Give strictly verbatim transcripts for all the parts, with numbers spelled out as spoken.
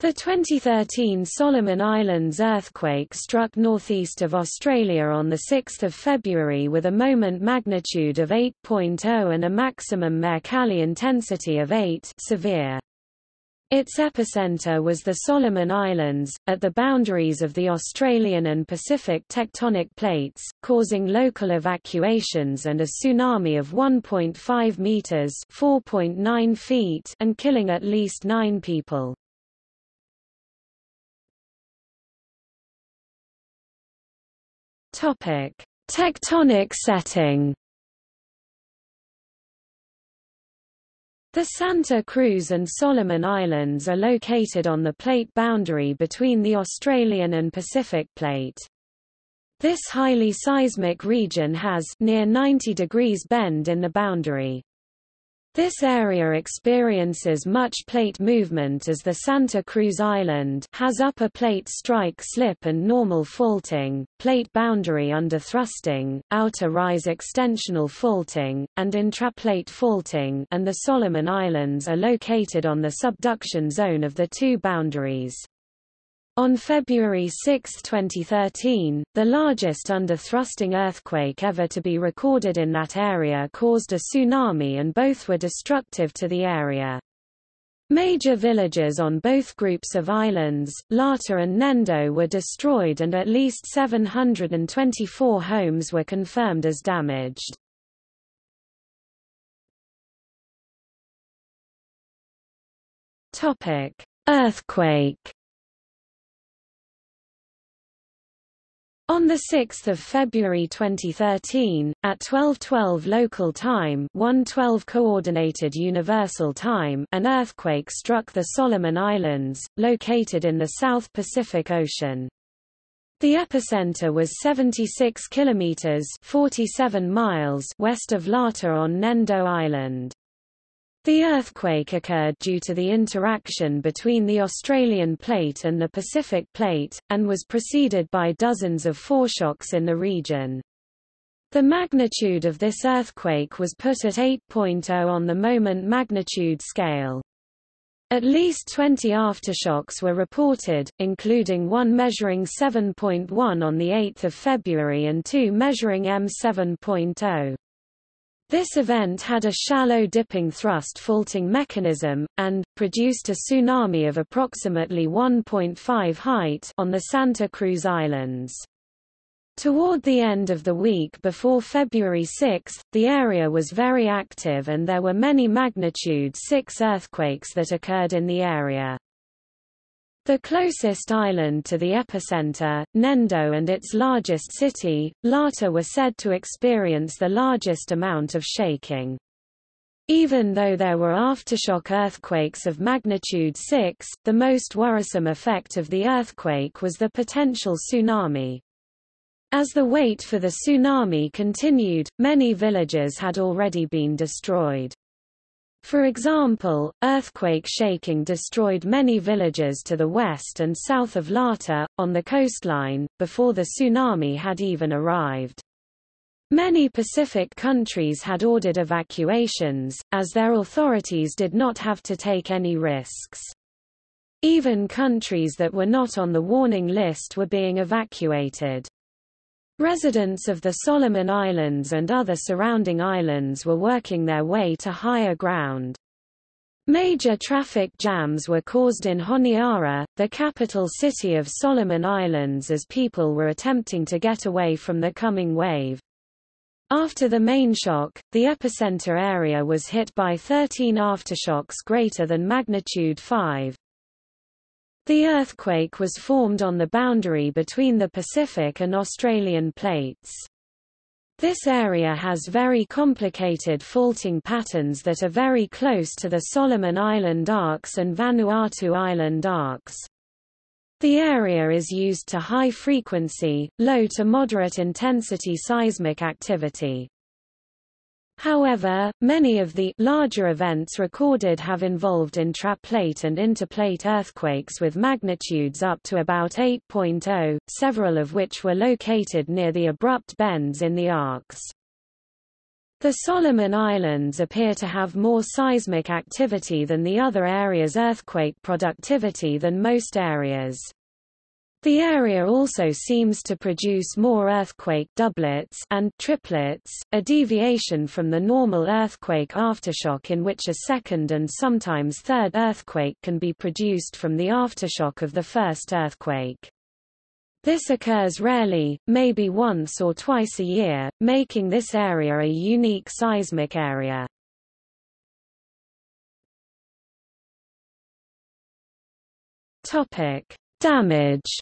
The twenty thirteen Solomon Islands earthquake struck northeast of Australia on the sixth of February with a moment magnitude of eight point zero and a maximum Mercalli intensity of eight, severe. Its epicenter was the Solomon Islands, at the boundaries of the Australian and Pacific tectonic plates, causing local evacuations and a tsunami of one point five meters (four point nine feet) and killing at least nine people. Topic: Tectonic setting. The Santa Cruz and Solomon Islands are located on the plate boundary between the Australian and Pacific plate. This highly seismic region has near ninety degrees bend in the boundary. This area experiences much plate movement as the Santa Cruz Island has upper plate strike slip and normal faulting, plate boundary under thrusting, outer rise extensional faulting, and intraplate faulting, and the Solomon Islands are located on the subduction zone of the two boundaries. On February sixth twenty thirteen, the largest under-thrusting earthquake ever to be recorded in that area caused a tsunami and both were destructive to the area. Major villages on both groups of islands, Lata and Nendo, were destroyed and at least seven hundred twenty-four homes were confirmed as damaged. Earthquake. On the sixth of February twenty thirteen, at twelve twelve local time one twelve Coordinated Universal Time, an earthquake struck the Solomon Islands, located in the South Pacific Ocean. The epicenter was seventy-six kilometers (forty-seven miles) west of Lata on Nendo Island. The earthquake occurred due to the interaction between the Australian plate and the Pacific plate, and was preceded by dozens of foreshocks in the region. The magnitude of this earthquake was put at eight point zero on the moment magnitude scale. At least twenty aftershocks were reported, including one measuring seven point one on the eighth of February and two measuring M seven point zero. This event had a shallow dipping thrust faulting mechanism, and produced a tsunami of approximately one point five height on the Santa Cruz Islands. Toward the end of the week before February sixth, the area was very active and there were many magnitude six earthquakes that occurred in the area. The closest island to the epicenter, Nendo, and its largest city, Lata, were said to experience the largest amount of shaking. Even though there were aftershock earthquakes of magnitude six, the most worrisome effect of the earthquake was the potential tsunami. As the wait for the tsunami continued, many villages had already been destroyed. For example, earthquake shaking destroyed many villages to the west and south of Lata, on the coastline, before the tsunami had even arrived. Many Pacific countries had ordered evacuations, as their authorities did not have to take any risks. Even countries that were not on the warning list were being evacuated. Residents of the Solomon Islands and other surrounding islands were working their way to higher ground. Major traffic jams were caused in Honiara, the capital city of Solomon Islands, as people were attempting to get away from the coming wave. After the main shock, the epicenter area was hit by thirteen aftershocks greater than magnitude five. The earthquake was formed on the boundary between the Pacific and Australian plates. This area has very complicated faulting patterns that are very close to the Solomon Island arcs and Vanuatu Island arcs. The area is used to high-frequency, low to moderate-intensity seismic activity. However, many of the larger events recorded have involved intraplate and interplate earthquakes with magnitudes up to about eight point zero, several of which were located near the abrupt bends in the arcs. The Solomon Islands appear to have more seismic activity than the other areas' earthquake productivity than most areas. The area also seems to produce more earthquake doublets and triplets, a deviation from the normal earthquake aftershock in which a second and sometimes third earthquake can be produced from the aftershock of the first earthquake. This occurs rarely, maybe once or twice a year, making this area a unique seismic area. Topic: Damage.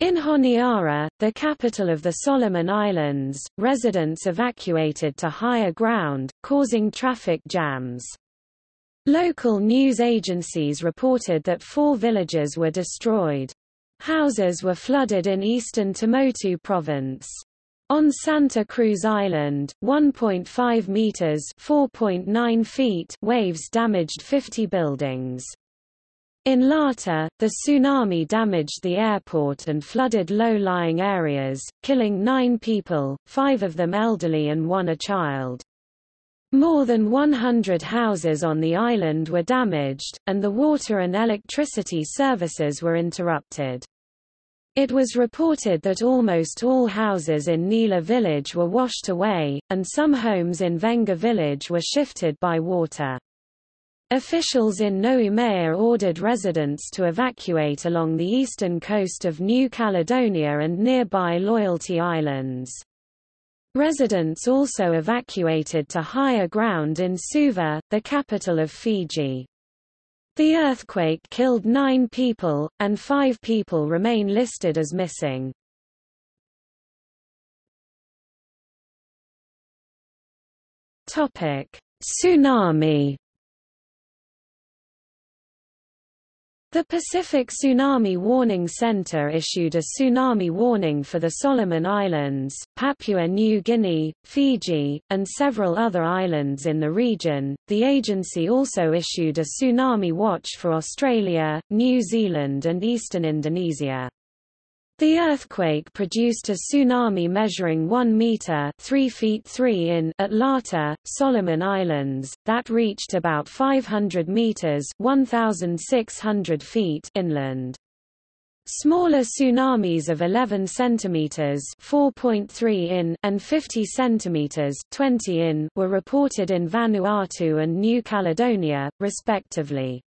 In Honiara, the capital of the Solomon Islands, residents evacuated to higher ground, causing traffic jams. Local news agencies reported that four villages were destroyed. Houses were flooded in eastern Temotu province. On Santa Cruz Island, one point five meters (four point nine feet) waves damaged fifty buildings. In Lata, the tsunami damaged the airport and flooded low-lying areas, killing nine people, five of them elderly and one a child. More than one hundred houses on the island were damaged, and the water and electricity services were interrupted. It was reported that almost all houses in Nila village were washed away, and some homes in Venga village were shifted by water. Officials in Noumea ordered residents to evacuate along the eastern coast of New Caledonia and nearby Loyalty Islands. Residents also evacuated to higher ground in Suva, the capital of Fiji. The earthquake killed nine people, and five people remain listed as missing. Tsunami. The Pacific Tsunami Warning Center issued a tsunami warning for the Solomon Islands, Papua New Guinea, Fiji, and several other islands in the region. The agency also issued a tsunami watch for Australia, New Zealand, and eastern Indonesia. The earthquake produced a tsunami measuring one meter (three feet three in) at Lata, Solomon Islands, that reached about five hundred meters (one thousand six hundred feet) inland. Smaller tsunamis of eleven centimeters (four point three in) and fifty centimeters (twenty in) were reported in Vanuatu and New Caledonia, respectively.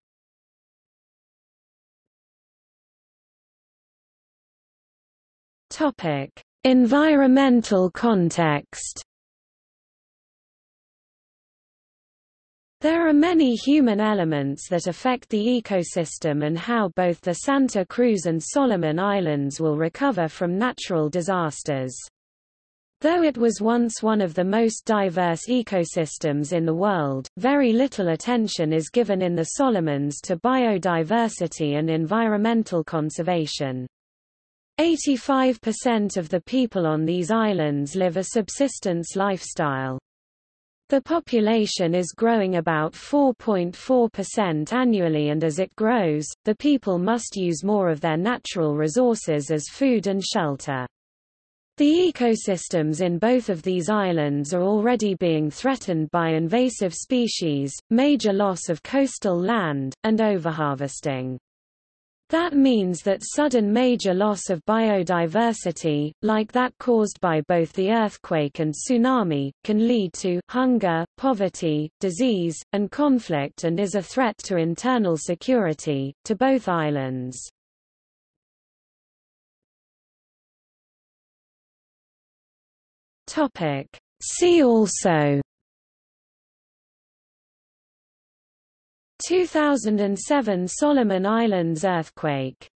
Topic: Environmental context. There are many human elements that affect the ecosystem and how both the Santa Cruz and Solomon Islands will recover from natural disasters. Though it was once one of the most diverse ecosystems in the world, very little attention is given in the Solomons to biodiversity and environmental conservation. eighty-five percent of the people on these islands live a subsistence lifestyle. The population is growing about four point four percent annually, and as it grows, the people must use more of their natural resources as food and shelter. The ecosystems in both of these islands are already being threatened by invasive species, major loss of coastal land, and overharvesting. That means that sudden major loss of biodiversity, like that caused by both the earthquake and tsunami, can lead to hunger, poverty, disease, and conflict, and is a threat to internal security, to both islands. See also: two thousand seven Solomon Islands earthquake.